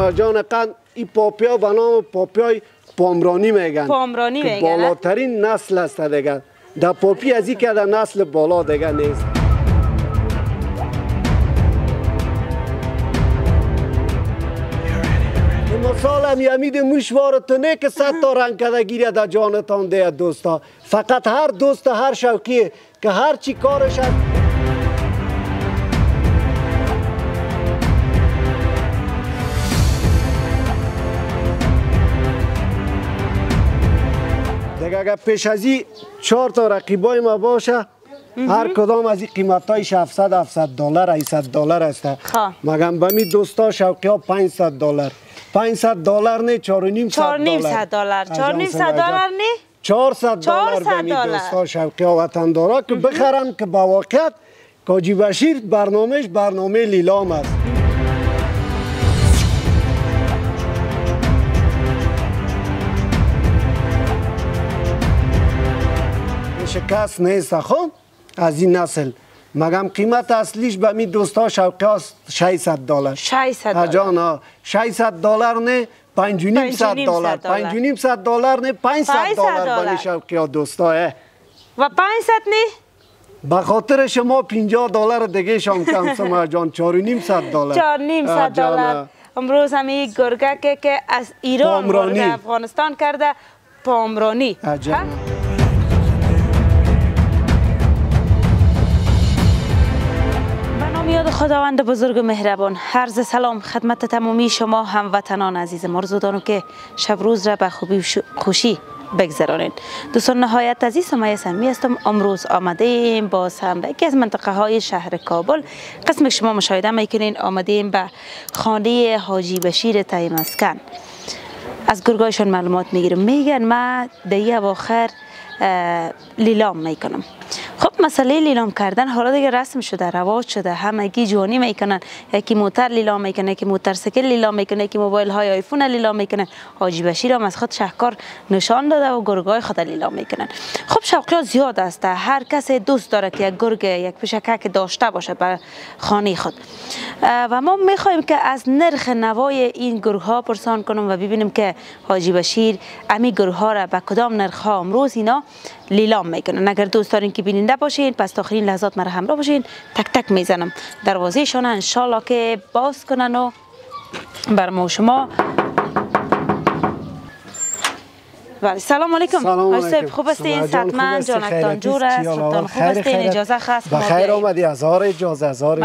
شما جان قند این پاپیا به نام پاپیای پامرانی میگن. پامرانی میگن. بالاترین نسل است دیگه. در پاپی از این که در نسل بالا دیگه نیست. سالم یمید مشوارت نه که صد تا رنگ کدگیری در جانتان دید دوستا. فقط هر دوست هر شوقی که هر چی کارش هست. دیگه اگر پیش ازی 4 تا رقیبای ما باشه هر کدام از این قیمتایش 700 $، 800 $ است. مگم بمی دوستا شوقی ها 500 $. 500 $ نه، 4.5 $. 4.5 $. نه 400 $. بمی دوستا شوقی ها وطندارا که بخرن که با واقعیت کاجی بشیر برنامهش برنامه لیلام است. شکست نیست خب از این نسل. مگم قیمت اصلیش به می دوستا شوقی هاست $600. 600 دلار جانا. $600 نه، 5.5 $. 5.5 $ نه، $500 به می شوقی ها دوستا. و 500 نه؟ به خاطر شما $50 دیگه شام کم سما جان. $4.5 $. $4.5 $. امروز هم یک گرگه که از ایران وارد افغانستان کرده پامرانی. یاد خداوند بزرگ و مهربان، عرض سلام خدمت تمامی شما هموطنان عزیز مرزودانو که شب روز را به خوبی خوشی بگذرانید. دوستان نهایت عزیز سمیه سمی هستم. امروز آمده ایم باز هم به یکی از منطقه های شهر کابل. قسم شما مشاهده میکنین آمده ایم به خانه حاجی بشیر تای مسکن. از گرگایشان معلومات میگیرم. میگن ما دیگه اواخر لیلام میکنم. خب مسئله لیلام کردن حالا دیگه رسم شده، رواج شده، همگی جوانی میکنن. یکی موتر لیلام میکنه، یکی موتورسیکل لیلام میکنه، یکی موبایل های آیفون لیلام میکنه. حاجی بشیر هم از خود شهکار نشان داده و گرگای خود لیلام میکنن. خب شوقیات زیاد است، هر کس دوست داره که یک گرگ یک پشکک داشته باشه بر خانه خود. و ما میخوایم که از نرخ نوای این گرگ ها پرسان کنیم و ببینیم که حاجی بشیر امی گرگ ها را به کدام نرخ ها امروز اینا لیلام میکنن. اگر دوست دارین که بیننده باشین پس تا آخرین لحظات مرا همراه باشین. تک تک میزنم دروازه شان انشالله که باز کنن و بر ما شما. بله سلام علیکم. سلام علیکم. خوب هستین؟ سلطان جانکتان جور است. سلطان خوب هستین؟ اجازه خاص ما بخیر آمدی. هزار اجازه ما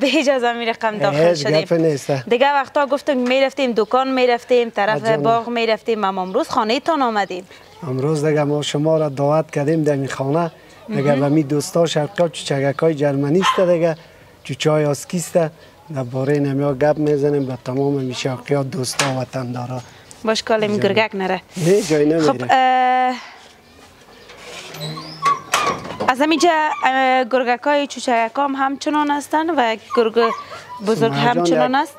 به اجازه می رقم داخل شدیم. دیگه وقتا گفتم میرفتیم دکان، میرفتیم طرف باغ، میرفتیم. ما امروز خانه تان آمدیم. امروز دیگه ما شما را دعوت کردیم در این خانه. دیگه و می دوستا شرقا چوچگکای جرمنیست دیگه چوچای اسکیسته درباره نمیا گپ میزنیم با تمام میشاقیا دوستا وطندارا. باش کالم گرگک نره. نه جای نمیره. خب از همینجا گرگکای چوچگکام همچنان هستن و گرگ بزرگ همچنان است.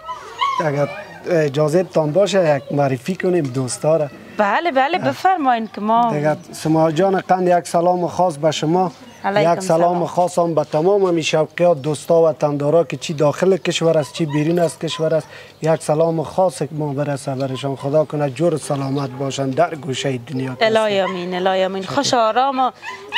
اگر اجازه تان باشه یک معرفی کنیم دوستا را. بله بله بفرمایید که ما دیگه سما جان قند یک سلام خاص به شما، یک سلام خاص هم به تمام میشوقیات دوستا و وطندارا که چی داخل کشور است چی بیرون از کشور است. یک سلام خاص ما برسه برشان. خدا کنه جور سلامت باشن در گوشه دنیا. الهی آمین، الهی آمین. خوش آرام و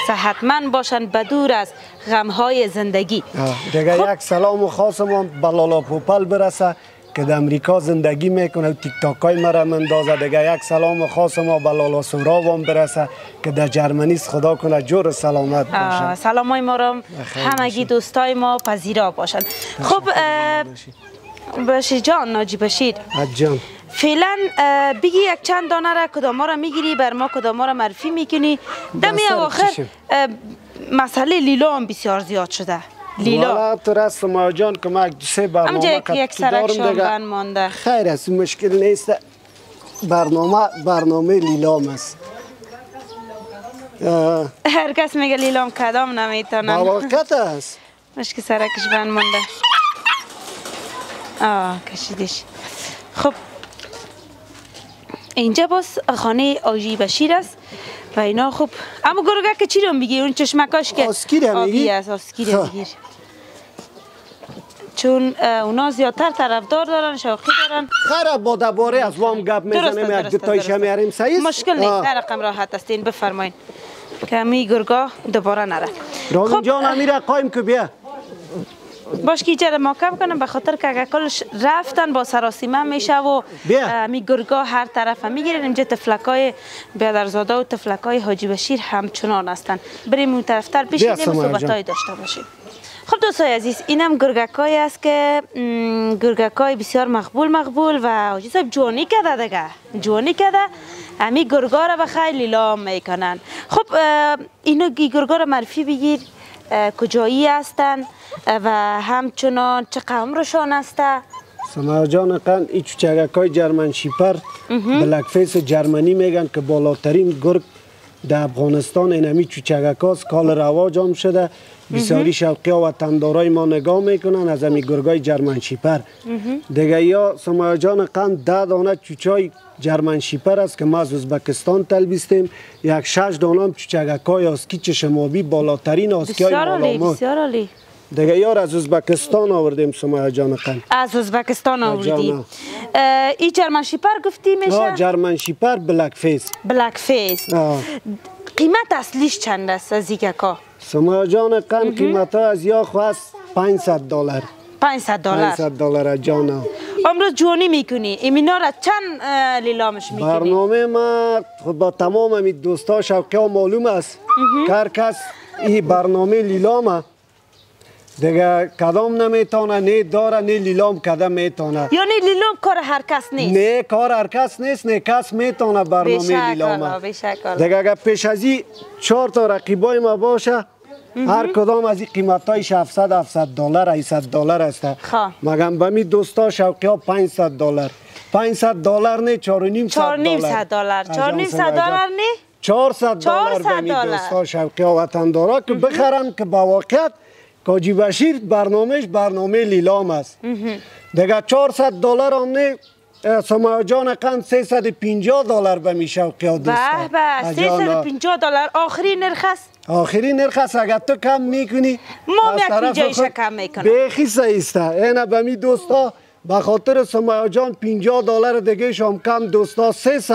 صحتمند باشن بدور از غم های زندگی. دیگه یک سلام خاص ما به لالا پوپل برسه که در امریکا زندگی میکنه و تیک تاکای مرا مندازه. دیگه یک سلام خاص ما به لالا سوراب برسه که در جرمنیست. خدا کنه جور سلامت باشن. سلام های ما را همگی دوستای ما پذیرا باشن. خب بشیر جان، ناجی بشیر جان، فعلا بگی یک چند دانه را کدام را میگیری بر ما، کدام را معرفی میکنی؟ دمی اواخر مسئله لیلام بسیار زیاد شده. لیلا تو راست ما جان کمک سه برنامه دارم دیگه خیر است، مشکل نیست. برنامه لیلام است. هر کس میگه لیلام کدام نمیتونم واقعیت است. مشکل سرکش بند مونده. کشیدش. خب اینجا باز خانه حاجی بشیر است و اینا. خب اما گرگه که چی رو میگی؟ اون چشمکاش که آسکیره میگی؟ آبی است، آسکیره میگی. چون اونا زیادتر طرفدار دارن، شوقی دارن. خراب ما دوباره از وام گپ میزنیم، یک دو تایش میاریم سایز مشکل نیست. در رقم راحت هستین، بفرمایید کمی گرگاه دوباره نره. راغون جان امیره قایم که بیا باش که ایجا را ماکب کنم، به خاطر که اگر کلش رفتن با سراسیمه میشه و می گرگا هر طرف هم میگیرن. اینجا تفلکای بیادرزاده و تفلکای حاجی بشیر همچنان هستن. بریم اون طرف تر پیش ایدیم و صحبتهای داشته باشیم. خب دوستای عزیز، اینم گرگکای است که گرگکای بسیار مقبول و حاجی صاحب جوانی کرده دیگه، جوانی کرده. امی گرگا را بخیلی لیلام میکنن. خب اینو گرگا را معرفی بگیر، کجایی هستن و همچنان چه قوم روشان هسته؟ سمر جان قن این چوچرکای جرمن شیپرد، بلک فیس جرمنی میگن که بالاترین گرگ در افغانستان اینمی چوچرکاست. کال رواج هم شده، بسیاری شوقی ها و وطندارای ما نگاه میکنن از امی گرگای جرمن شیپر دیگه. یا سمر جان قن 10 دانه چوچای جرمن شیپر است که ما از ازبکستان تلبیستیم. یک 6 دانه هم چوچرکای آسکی چشمابی، بالاترین آسکی های مالامات دیگه. یار از ازبکستان آوردیم سمایه جان قن. از ازبکستان آوردیم. این جرمن شیپر گفتی میشه؟ آه جرمن شیپر بلک فیس. بلک فیس. قیمت اصلیش چند است از زیگکا؟ سمایه جان قن قیمت ها از یا خواست $500. $500. $500 جانا. امروز جوانی میکنی، ایمینا را چند لیلامش میکنی؟ برنامه ما با تمام امی دوستا شوقی ها معلوم است. هر کس این برنامه لیلامه. دیگه کدام نمیتونه، نه داره نه لیلام کدام میتونه. یعنی لیلام کار هر کس نیست؟ نه کار هر کس نیست، نه کس میتونه برنامه لیلامه. دیگه اگه پیش از این 4 تا رقیبای ما باشه، هر کدام از این قیمتایش $700 $800 است. مگم بمی دوستا شوقی ها $500. $500 نه، $450. $450 نه، $400 بمی دوستا شوقی ها وطندارا که بخرن که با واقعیت کاجی بشیر برنامهش برنامه لیلام است. دیگه $400 هم نه، سمایه جان قند $350 به می شوقی ها دوستا. به $350 آخری نرخ است. آخری نرخ است. اگر تو کم میکنی ما یک جایش کم میکنم بخیصه ایسته. اینه به می دوستا به خاطر سمایه جان $50 دیگه شام کم دوستا $300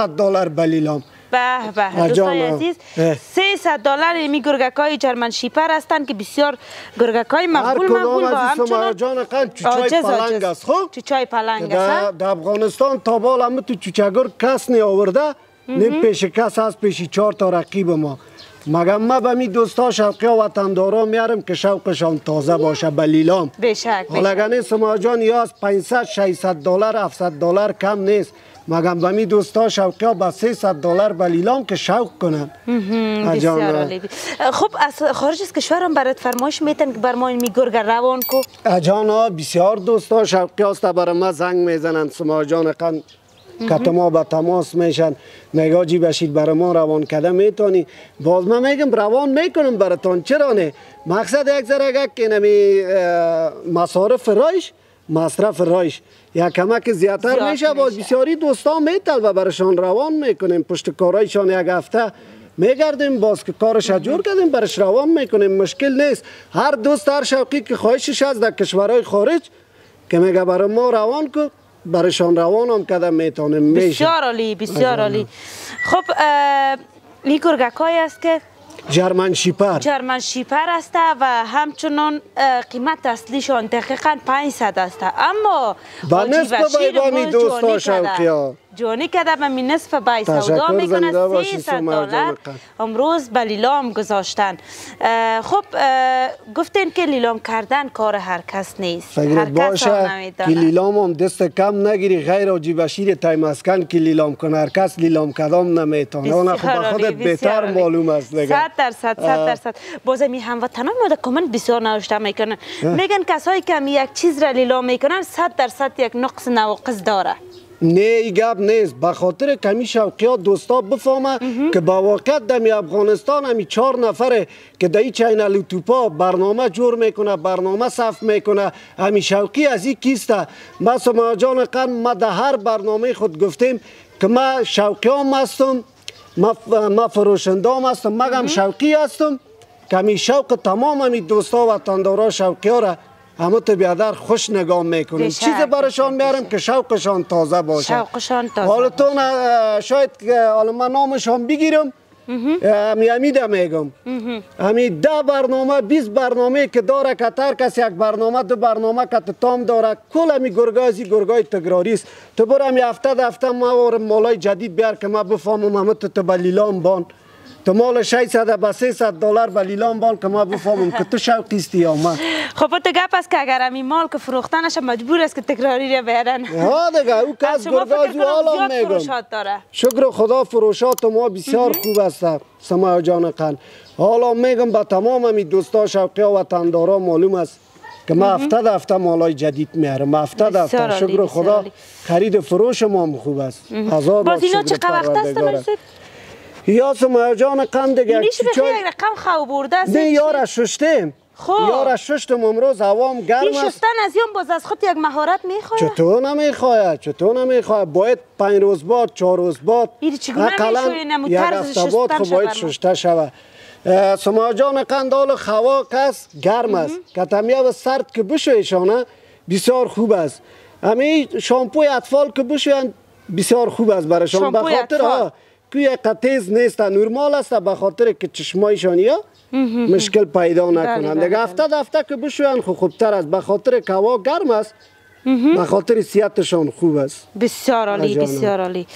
به لیلام. به به دوستای عزیز، $300 می گرگکای جرمن شیپر هستند که بسیار گرگکای مقبول با همچنان چوچای پلنگ است. خب چوچای پلنگ است در افغانستان تا بالا هم تو چوچگر کس نی آورده، نه پیش کس هست پیش 4 تا رقیب ما. مگم ما به می دوستا شوقی ها وطندارا میارم که شوقشان تازه باشه به لیلام. بشک حالا سمایه جان یا از $500 $600 $700 کم نیست. مگم به می دوستا شوقی ها به $300 به لیلام که شوق کنن. بسیار عالی. خب از خارج از کشور هم برات فرمایش میتن که بر ما می گرگ روان کو؟ جانا بسیار دوستا شوقی هاست بر ما زنگ میزنن سمایه جان قن که ما به تماس میشن نگاه جی بشید برای ما روان کده میتونی. باز من میگم روان میکنم براتان، چرا نه. مقصد یک ذره اگه که نمی مصارف رایش مصرف رایش یا کمک زیادتر میشه، باز بسیاری دوستان میتل و برشان روان میکنیم. پشت کارایشان یک هفته میگردیم باز که کارش جور کردیم برش روان میکنیم، مشکل نیست. هر دوست هر شوقی که خواهشش از در کشورهای خارج که میگه برای ما روان کن، برشان روان هم کدم میتونیم میشه. بسیار عالی، بسیار عالی. خب این گرگکای است که جرمن شیپر. جرمن شیپر است و همچنان قیمت اصلیشان دقیقا $500 است. اما حاجی بشیر ما جوانی کده به می نصف بای سودا میکنه $300 امروز به لیلام گذاشتن. خب گفتین که لیلام کردن کار هر کس نیست، هر کس هم نمیدونه که لیلام هم دست کم نگیری غیر حاجی بشیر تایمسکن که لیلام کنه. هر کس لیلام کدام نمیتونه، اون خود به خودت بهتر معلوم است. 100%. بازم هموطنان ما در کامنت بسیار نوشته میکنن، میگن کسایی که یک چیز را لیلام میکنن 100% یک نقص نواقص داره. نه ای گپ نیست، به خاطر کمی شوقی ها دوستا بفهمه که با واقعیت در افغانستان همی 4 نفره که در این چینل یوتیوبا برنامه جور میکنه، برنامه صف میکنه، همی شوقی از این کیسته. ما سمایه جان قن ما در هر برنامه خود گفتیم که ما شوقی هم هستم، ما فروشنده هم هستم، مگم شوقی هستم. کمی شوق تمام همی دوستا و وطندارا شوقی ها را همه طبیعدار خوش نگاه میکنیم، چیز برشان میارم که شوقشان تازه باشه. شوقشان تازه. حالا تو شاید حالا من نامشان بگیرم همیده میگم همی 10 برنامه 20 برنامه که داره کتر کسی یک برنامه 2 برنامه کت تام داره کل همی گرگازی گرگای تگراریست تو برو همی هفته موارم مالای جدید بیار که ما بفهمم همه تو به لیلام بان تو مال 600 به 300 دلار به لیلام بان که ما بفهمم که تو شوقیستی یا من. خب تو گپ است که اگر امی مال که فروختنش مجبور است که تکراری رو بیارن. ها دیگه او کس گرگازی حالا میگم شکر خدا فروشات ما بسیار خوب است سمایا جان قن. حالا میگم به تمام امی دوستا شوقی ها وطندارا معلوم است که ما هفته مالای جدید میارم هفته شکر خدا خرید فروش ما هم خوب است. باز اینا چه وقت است یا سمایا جان قن دیگه میشه بخیر رقم خو برده است یارا ششتم خوب. یار ششتم امروز هوام گرم است. این شستن از یوم باز از خود یک مهارت میخواید؟ چطور نمیخواید؟ باید 5 روز بعد 4 روز بعد حداقل یک هفته بعد خب باید شسته شود. سمایا جان قندال خوا کس گرم است که تمیه و سرد که بشویشانه بسیار خوب است. همین شامپوی اطفال که بشویند بسیار خوب است برایشان به خاطر ها که یک تیز نیست نورمال است به خاطر که چشمایشان مشکل پیدا نکنند. دیگه هفته که بشویند خوبتر است به خاطر که هوا گرم است به خاطر صحتشان خوب است. بسیار عالی بسیار عالی.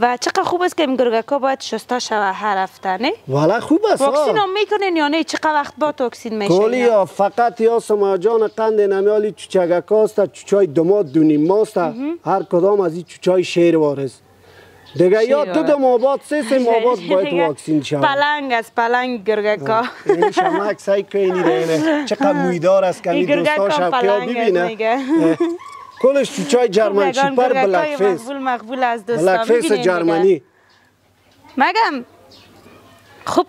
و چقدر خوب است که این گرگکا باید شسته شود هر هفته نه؟ والا خوب است. واکسین هم میکنین یا نه؟ چقدر وقت با واکسین میشه؟ کلی فقط یا سمایا جان قند نمیالی چوچگکا است چوچای دماد دونیم ماست هر کدام از این چوچای شیر وارث دیگه یا 2 ماه بعد 3 ماه بعد باید واکسین شود. پلنگ است پلنگ گرگکا. این شمک سعی کنید اینه چقدر مویدار است که دوستا شوقیا ببینه. کلش تو چای جرمن شیپر بلک فیس. مقبول از دوستا بلک فیس جرمنی. مگم خوب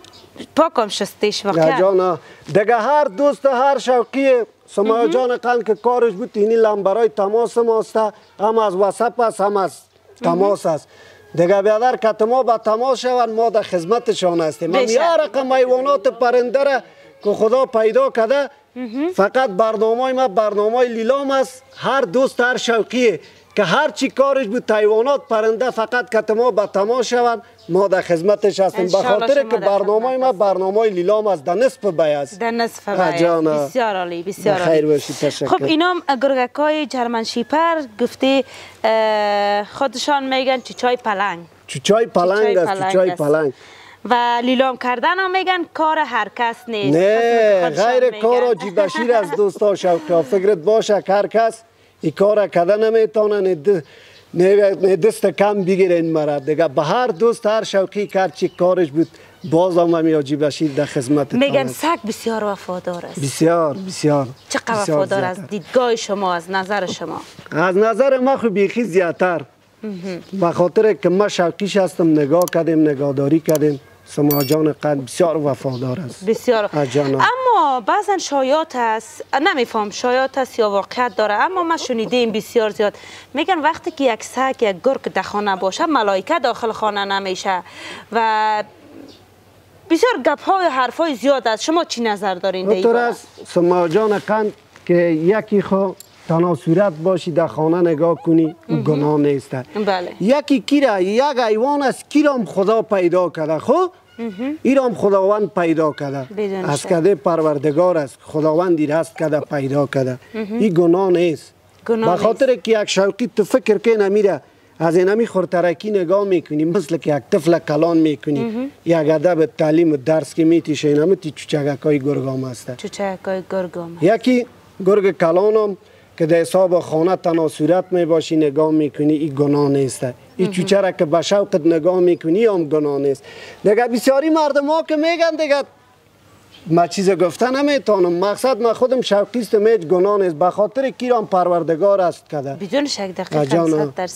پاکم شستیش واقعا. جانا دیگه هر دوست هر شوقی سمایا جان قند که کارش بود این لمبرای تماس ماست هم از واتساپ است هم از تماس است. دیگه بیادر که ما به تماس شوند ما در خدمتشان هستیم. من یه رقم حیوانات پرنده را که خدا پیدا کرده فقط برنامه ما برنامه لیلام است. هر دوست هر شوقیه که هر چی کارش بود حیوانات پرنده فقط که ما به تماس شوند ما در خدمتش هستیم به خاطر که برنامه ما برنامه لیلام است در نصف بیه است. در نصف بیه. بسیار عالی بسیار عالی. خب اینا گرگکای جرمن شیپر گفته خودشان میگن چوچای پلنگ. چوچای پلنگ است چوچای پلنگ. و لیلام کردن هم میگن کار هر کس نیست. نه غیر کار آجی بشیر از دوستا شوقیا فکرت باشه هر کس این کار کده نمیتونه نه دست کم بگیره این مرد دیگه به هر دوست هر شوقی هرچی کارش بود باز هم همی آجی بشیر در خدمت میگن سگ بسیار وفادار است. بسیار چقدر وفادار از دیدگاه شما از نظر شما؟ از نظر ما خب بیخی زیادتر به خاطر که ما شوقیش هستم نگاه کردیم نگاهداری کردیم. سمایا جان قند بسیار وفادار است. بسیار اما بعضا شایعات است نمیفهم شایعات است یا واقعیت داره اما ما شنیدیم بسیار زیاد میگن وقتی که یک سگ یک گرگ در خانه باشه ملائکه داخل خانه نمیشه و بسیار گپ های حرف های زیاد است. شما چی نظر دارین در این باره؟ سمایا جان قند که یکی خو تنها صورت باشی در خانه نگاه کنی گناه نیست. بله. یکی کیره یک حیوان است کیرام خدا پیدا کرده خب ایرام خداوند پیدا کرده از کده پروردگار است خداوندی راست کرده پیدا کرده این گناه نیست. به خاطر که یک شوقی تو فکر که نمیره از اینمی خورترکی نگاه میکنی مثل که یک طفل کلان میکنی یک ادب تعلیم و درس که میتیشه اینمی تی چوچگکای گرگام است. چوچگکای گرگام یکی گرگ کلانم که در حساب خانه تنها صورت میباشی نگاه میکنی این گناه نیست. این چوچه را که به شوقت نگاه میکنی هم گناه نیست. دیگه بسیاری مردم ها که میگن دیگه ما چیز گفته نمیتونم مقصد ما خودم شوقیستم هیچ گناه نیست به خاطر کیران پروردگار است کده بدون شک دقیقاً 100%.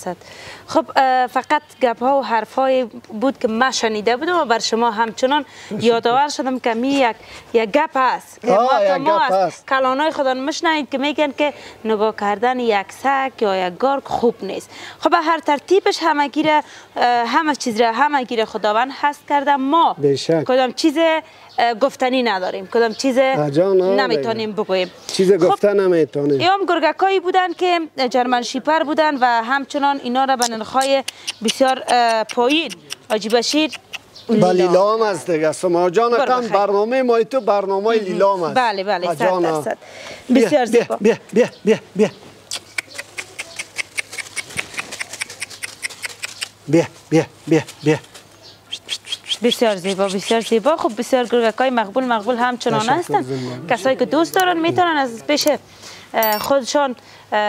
خب فقط گپ ها و حرف های بود که ما شنیده بودم و بر شما همچنان یادآور شدم که می یک گپ است ما است کلانای خدا مشنید که میگن که نگاه کردن یک سگ یا یک گرگ خوب نیست. خب هر ترتیبش همه چیز را همه گیر خداوند هست کرده ما کدام چیز گفتنی نداریم، کدام چیز نمیتونیم بگوییم، چیز گفته نمیتونیم. ایام گرگکایی بودن که جرمن شیپر بودن و همچنان اینا را به نرخای بسیار پایین حاجی بشیر لیلا. لیلا هم هست دیگه، سما جان هم برنامه ما تو برنامه لیلا هم هست. بله بله 100% بسیار زیبا. بیا بیا بیا بیا بیا بیا بیا بیا بسیار زیبا، بسیار زیبا. خب بسیار گرگکای مقبول همچنان هستن، کسایی که دوست دارن میتونن از پیش خودشان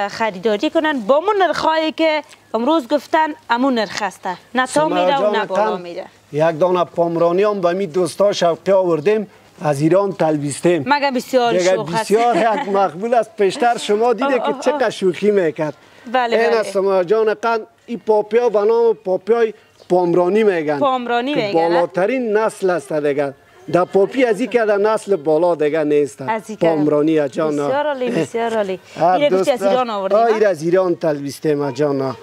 خریداری کنن با مون نرخایی که امروز گفتن، امون نرخ هسته، نه تا میره و نه بالا میره. یک دانه پامرانی هم به می دوستا شوقی آوردیم از ایران تلبیستیم، مگه بسیار شوخ هست، بسیار یک مقبول است. پیشتر شما دیده که چقدر شوخی میکرد. بله بله این سما جان قند ای پاپیا به نام پاپیای پامرانی میگن، پامرانی میگن بالاترین نسل است دیگه. در پاپی از این که در نسل بالا دیگه نیست، پامرانی اجانا. بسیار عالی، بسیار عالی. ایره گوشتی از ایران آوردیم، ایره از ایران تلبیستیم اجانا.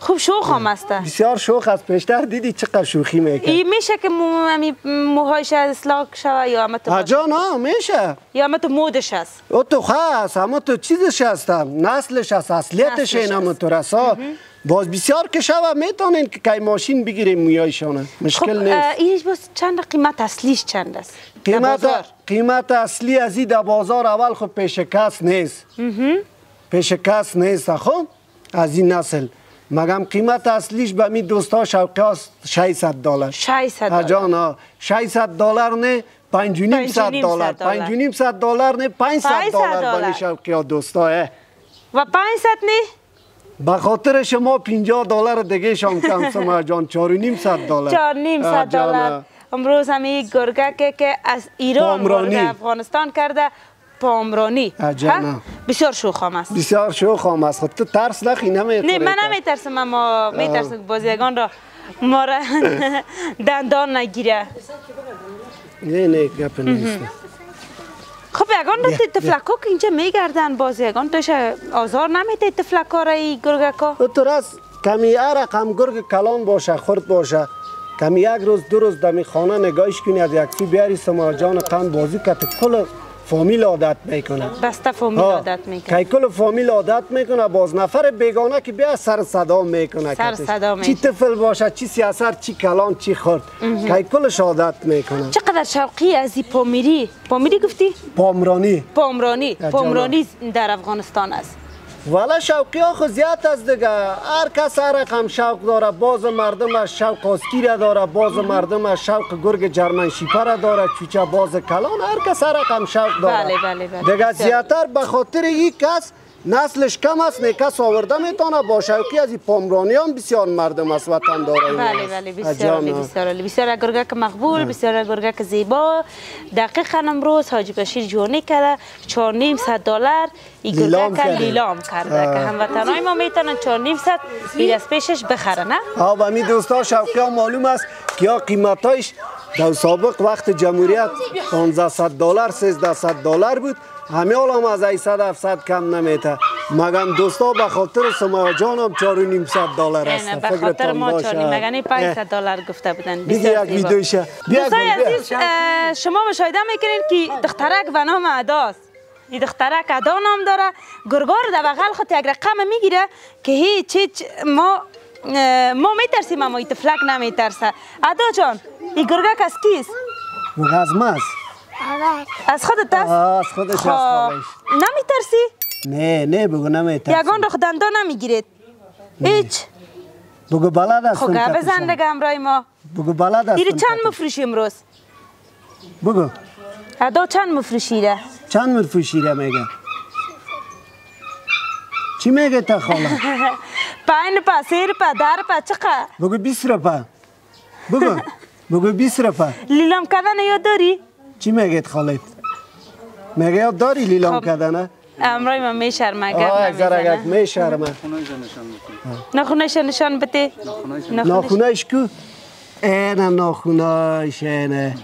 خوب شوخ هم هسته، بسیار شوخ است. پیشتر دیدی چقدر شوخی میکنه. این میشه که موهایش اصلاح شوه یا همه تو اجانا میشه یا همه تو مودش هست، او تو خواست همه تو چیزش هست، نسلش هست، اصلیتش این همه تو رسا. باز بسیار که شوه میتونین که کی ماشین بگیریم مویایشانه، مشکل نیست. خب اینش باز چند قیمت اصلیش چند است؟ قیمت اصلی از این در بازار اول خب پیش کس نیست، پیش کس نیست. خب از این نسل مگم قیمت اصلیش به می دوستا شوقی هست $600. $600 $600 نه $5.5 $5.5 نه $500 به می شوقی ها دوستا و $500 نه؟ به خاطر شما $50 دیگه شام کم سما جان $4.5 $4.5. امروز همی گرگک که از ایران به افغانستان کرده پامرانی اجانا، بسیار شوخ هم است، بسیار شوخ هم است. خب تو ترس نخی نمیتونی؟ نه من نمیترسم، اما میترسم که بازیگان را ما را دندان نگیره. نه نه گپ نیست. خب یگان دو تفلکا که اینجا میگردن بازیگان توش آزار نمیده تفلکا را ای گرگکا؟ تو راست کمی عرق هم گرگ کلان باشه خورد باشه، کمی یک روز دو روز دمی خانه نگاهش کنی از یکسی بیاری سما جان قند بازی که کل فامیل عادت میکنه، بسته فامیل عادت میکنه، که کل فامیل عادت میکنه. باز نفر بیگانه که بیا سر صدا میکنه، سر صدا میکنه، چی طفل باشه چی سیاسر چی کلان چی خرد، که کلش عادت میکنه. چقدر شوقی از این پامرانی گفتی؟ پامرانی در افغانستان است. والا شوقی ها خود زیاد است دیگه، هر کس هر رقم شوق داره. باز مردم از شوق آسکیره داره، باز مردم از شوق گرگ جرمن شیپره داره، چوچه باز کلان، هر کس هر رقم شوق داره. بله بله بله دیگه زیادتر به خاطر یک کس نسلش کم است، نکس آورده میتونه. با شوقی از پامرانی هم بسیار مردم از وطن داره. بله بله بسیار گرگک مقبول، بسیار گرگک زیبا. دقیقا امروز حاجی بشیر جوانی کرده $4.5 ای گرگک لیلام کرده که هموطنهای ما میتونن $4.5 این از پیشش بخره. نه و همین دوستا شوقی ها معلوم است که یا قیمتایش در سابق وقت جمهوریت $1,500 $1,300 بود، همه هم از 700 کم نمیته. مگم دوستا به خاطر سما جان هم $4.5 است. به خاطر ما مگه $500 گفته بودن. بیا یک ویدیوشه. دوستای عزیز شما مشاهده میکنین که دخترک به نام اداست. این دخترک ادا نام داره، گرگار در بغل خود یک رقم میگیره که هیچ ما میترسیم اما این طفلک نمیترسه. ادا جان این گرگک از کیست؟ از ماست. از خودت است؟ از خودش از خالش. نمی ترسی؟ نه بگو نمی ترسی. یگان رو خودنده نمیگیرید؟ هیچ؟ بگو بلد هستم. خب گه بزن دگه امرای ما. بگو بلد هستم. دیری چند مفروشی امروز؟ بگو ادا چند مفروشیره؟ چند مفروشیره میگه؟ چی میگه تا خاله؟ 5 روپا، 3 روپا، 10 روپا، چقدر؟ بگو 20 روپا. بگو 20 روپا. لیلام کردن یاد داری؟ چی میگید خالد؟ میگه یاد داری لیلام کردنه؟ امرای من میشرمه، گرم نمیزنه. گرگک میشرمه. ناخونایش نشان بده. ناخونایش کو؟ اینه ناخونایش اینه.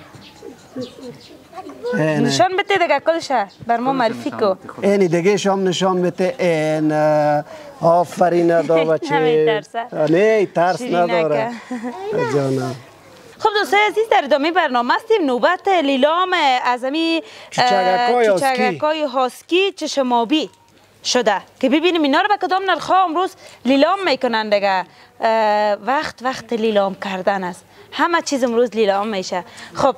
نشان بده دیگه کلشه، بر ما معرفی کو. اینی دیگه شام نشان بده اینه. آفرین ادا بچه. نه ترس نداره. جانم. خب دوستای عزیز در ادامه برنامه هستیم. نوبت لیلام از امی چوچگکای هاسکی چشمابی شده که ببینیم اینا رو به کدام نرخا امروز لیلام میکنن دیگه. وقت لیلام کردن است، همه چیز امروز لیلام میشه. خب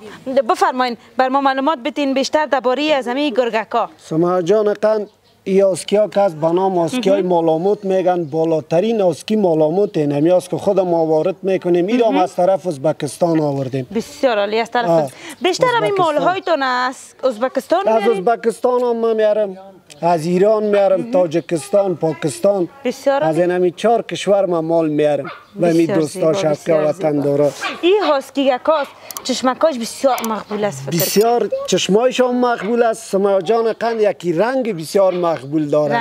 بفرمایین بر ما معلومات بدین بیشتر درباره از امی گرگکا. سما جان قند ای آسکی ها که از بنام آسکی های مالاموت میگن، بالاترین آسکی مالاموت اینمی است که خود ما وارد میکنیم. ایرام از طرف ازبکستان آوردیم. بسیار عالی. از طرف بیشتر همین مالهایتون از ازبکستان میاریم؟ از ازبکستان هم من میارم، از ایران میارم، تاجکستان، پاکستان، از اینمی 4 کشور من مال میارم و می دوستا شبکه وطن داره. این هاسکیگکاست چشمکاش بسیار مقبول است. بسیار چشمایشان مقبول است. سما جان قند یکی رنگ بسیار مقبول داره.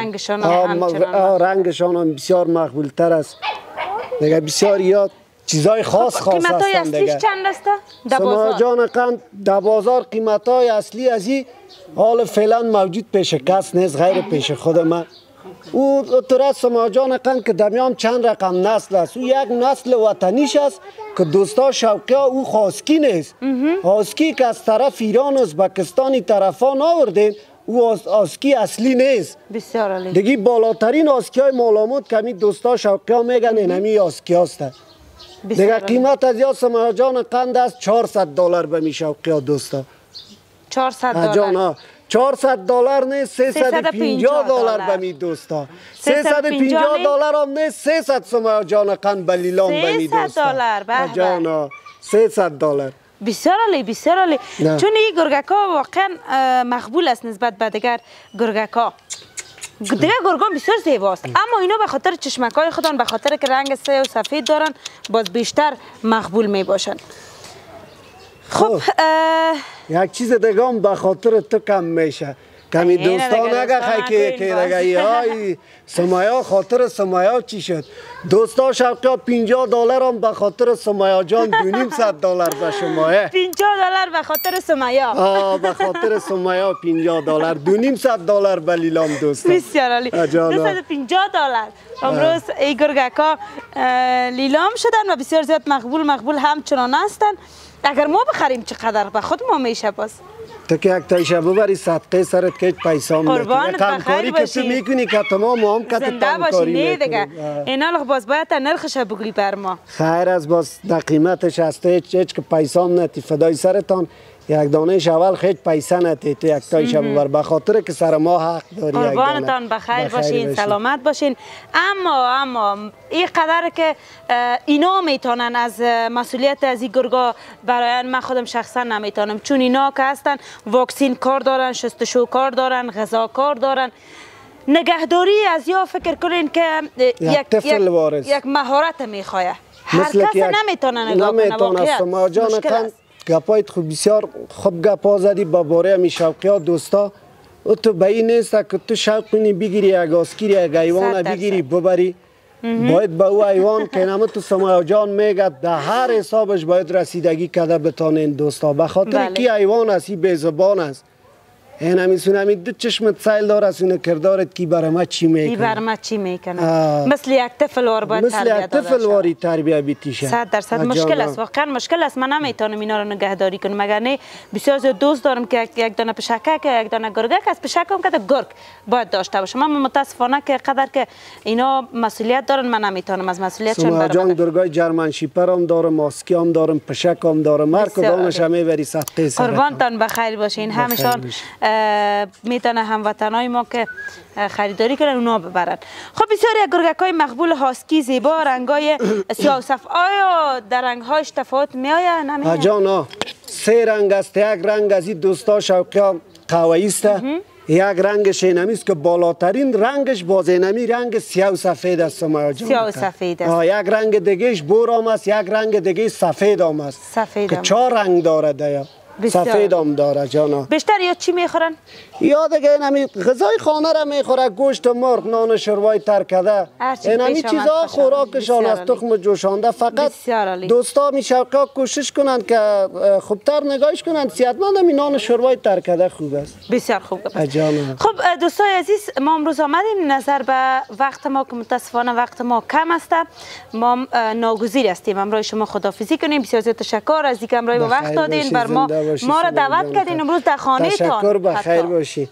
رنگشان هم بسیار مقبول تر است. دیگه بسیار یاد چیزای خاص هستند. قیمتای اصلیش چند است؟ در بازار. سما جان قند در بازار قیمتای اصلی ازی حال فعلا موجود پیش کس نیست غیر پیش خود من. او تراس سما جان قند که دمیام چند رقم نسل است. او یک نسل وطنیش است که دوستا شوقه او خاسکی نیست. خاسکی که از طرف ایران و ازبکستانی طرفان آوردین او آسکی اصلی نیست. بسیار عالی. دیگه بالاترین آسکی های مالاموت که همین دوستا شوقه ها میگن اینمی آسکی هاست. دیگه قیمت از یا سما جان قند است $400 به می شوقه ها دوستا. $400 $400 نه $350 به می دوستا. $350 هم نه $300 سما جان قند به لیلام به می دوستا. $300 به جانا $300. بسیار عالی بسیار عالی. چون این گرگکا واقعا مقبول است نسبت به دیگر گرگکا. دیگه گرگان بسیار زیباست، اما اینا به خاطر چشمکای خودان به خاطر که رنگ سه و سفید دارن باز بیشتر مقبول می باشن. خب یک چیز دیگه هم به خاطر تو کم میشه. کمی دوستان اگه خیلی که رگایی های سمایا خاطر سمایا چی شد؟ دوستا شرقی $50 هم به خاطر سمایا جان $200 به شمایه. $50 به خاطر سمایا. آه به خاطر سمایا $50 $200 به لیلام دوستا. بسیار عالی. $250 امروز ای گرگکا لیلام شدن و بسیار زیاد مقبول همچنان هستن. اگر ما بخریم چقدر به خود ما میشه باز؟ تو که یک تایشه ببری صدقه سرت که هیچ پیسه هم نکنی. قمکاری که تو میکنی که تمام هم که تمکاری میکنی اینال باز باید نرخش بگوی بر ما. خیر از باز در قیمتش هسته هیچ که پیسه هم نتی فدای سرتان. یک دانش اول خیلی پیسه نتی تو یک تایشه ببر بخاطر که سر ما حق داری. قربانتان بخیر باشین سلامت باشین. اما این قدر که اینا میتونن از مسئولیت از این گرگا برای من خودم شخصا نمیتونم، چون اینا که هستن واکسین کار دارن، شستشو کار دارن، غذا کار دارن، نگهداری از یا فکر کنین که یک مهارت میخواه. هر کس نمیتونه نگاه کنه. واقعا مشکل است. گپایت خوب بسیار خوب گپا زدی باباره همی شوقی ها دوستا. او تو به این نیست که تو شوق کنی بگیری یک آسکیری یک ایوان بگیری ببری. باید به او ایوان که نمه تو سمایا جان میگد در هر حسابش باید رسیدگی کرده بتانین دوستا. بخاطر که ایوان است این بیزبان است. این همی دو چشمت سیل دار است اینه کردارت که برمه چی میکنه. این برمه چی میکنه. مثل یک طفل وار باید تربیه داده شد. مثل یک طفل واری تربیه بیتیشه. 100% مشکل است. واقعا مشکل است. من نمیتونم اینا رو نگهداری کنم. مگر نه بسیار زیاد دوست دارم که یک دانه پشکک یا یک دانه گرگک از پشکم که گرگ باید داشته باشم. من متاسفانه که قدر که اینا مسئولیت دارن من نمیتونم از مسئولیتشون برم. جان گرگای جرمن شیپرم دارم، ماسکیام دارم، پشکام دارم. هر کدومش همه بری صدقه سر. قربانتان بخیر باشین. همشون میتونه هموطنای ما که خریداری کنن اونا ببرن. خب بسیار یک گرگکای مقبول هاسکی زیبا رنگای سیاه و صف. آیا در رنگهاش تفاوت می آید نمی آید؟ جانا سه رنگ است. یک رنگ از این دوستا شوقی ها قوی است. یک رنگش اینمی است که بالاترین رنگش باز اینمی رنگ سیاه و سفید است. سیاه و سفید است. یک رنگ دیگهش بورام است، یک رنگ دیگه سفید است. سفید که 4 رنگ داره. سفید هم داره جانا. بیشتر یا چی میخورن؟ یا دیگه اینمی غذای خانه را میخوره، گوشت مرغ، نان و شروای ترکده، اینمی چیزا خوراکشان از تخم جوشانده. فقط دوستا میشوقا کوشش کنند که خوبتر نگاهش کنند، صحتمند هم نان و شروای ترکده خوب است. بسیار خوب جانا. خب دوستای عزیز، ما امروز آمدیم نظر به وقت ما که متاسفانه وقت ما کم است، ما ناگزیر هستیم همراه شما خداحافظی کنیم. بسیار تشکر از اینکه همراه ما وقت دادین، بر ما را دعوت کردین امروز در خانه تان. تشکر، بخیر باشی.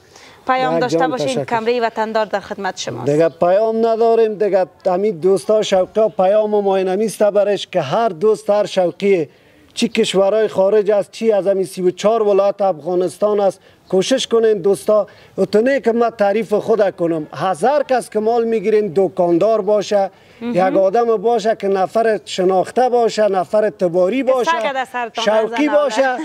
پیام داشته باشین، کمره وطندار در خدمت شماست. دیگه پیام نداریم دیگه، همین دوستا شوقا پیام ما اینمیسته برش که هر دوست هر شوقی چی کشورهای خارج است چی از همین 34 ولایت افغانستان است، کوشش کنین دوستا. اتنه که من تعریف خود کنم، هزار کس که مال میگیرین دکاندار باشه، یک آدم باشه که نفر شناخته باشه، نفر تباری باشه، شوقی باشه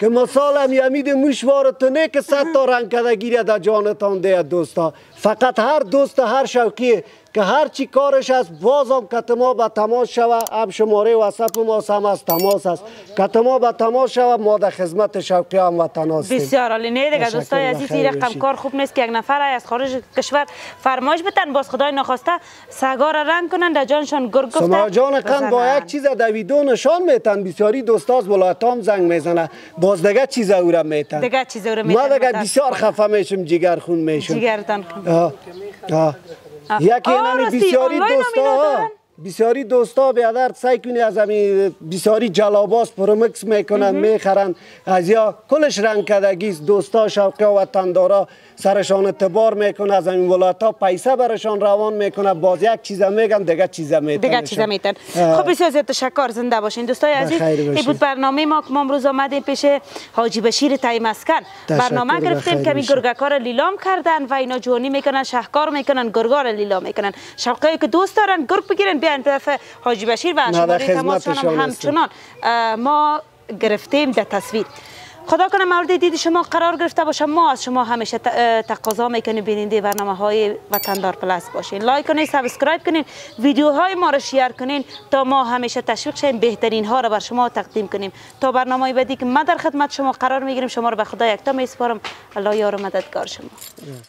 که مثال هم یمید مشوارتونه که 100 تا رنگ کده گیره در جانتان ده دوستا. فقط هر دوست هر شوقی که هر چی کارش است بازم کتما به تماس شوه، هم شماره واتساپ ما هم از تماس است، کتما به تماس شوه، ما در خدمت شوقی هم وطن هستیم. بسیار عالی. نه دیگه دوستای عزیز، این رقم کار خوب نیست که یک نفر از خارج کشور فرمایش بتن باز خدای نخواسته سگا را رنگ کنن در جانشان گرگ گفتن. سما جان قند با یک چیز دویدو نشان میتن، بسیاری دوستا از ولایتام زنگ میزنه باز دیگه چیزا اورا میتن، دیگه چیزا اورا میتن. ما دیگه بسیار خفه میشم، جگر خون میشم، جگرتان. یکی نمی بسیاری دوستا بیادر سعی کنی از همی بسیاری جلاباس پرومکس میکنن میخرن از یا کلش رنگ کدگیست. دوستا شوقی وطندارا سرشان اعتبار میکنه، از این ولاتا پیسه برشان روان میکنه، باز یک چیزا میگن دیگه چیزا میتن، دیگه چیزا میتن. خب بسیار تشکر، زنده باشین دوستای عزیز. این بود برنامه ما که ما امروز آمدیم پیش حاجی بشیر تای مسکن، برنامه گرفتیم که می گرگکار را لیلام کردن و اینا جوانی میکنن، شهکار میکنن، گرگا را لیلام میکنن. شوقی که دوست دارن گرگ بگیرن بیان طرف حاجی بشیر و شماره تماسشان هم همچنان ما گرفتیم در تصویر. خدا کنه مورد دید شما قرار گرفته باشه. ما از شما همیشه تقاضا میکنیم بیننده برنامه های وطندار پلاس باشین، لایک کنین، سابسکرایب کنین، ویدیوهای ما رو شیر کنین تا ما همیشه تشویق شیم بهترین ها رو بر شما تقدیم کنیم. تا برنامه بعدی که ما در خدمت شما قرار میگیریم، شما رو به خدا یکتا میسپارم. الله یار و مددگار شما.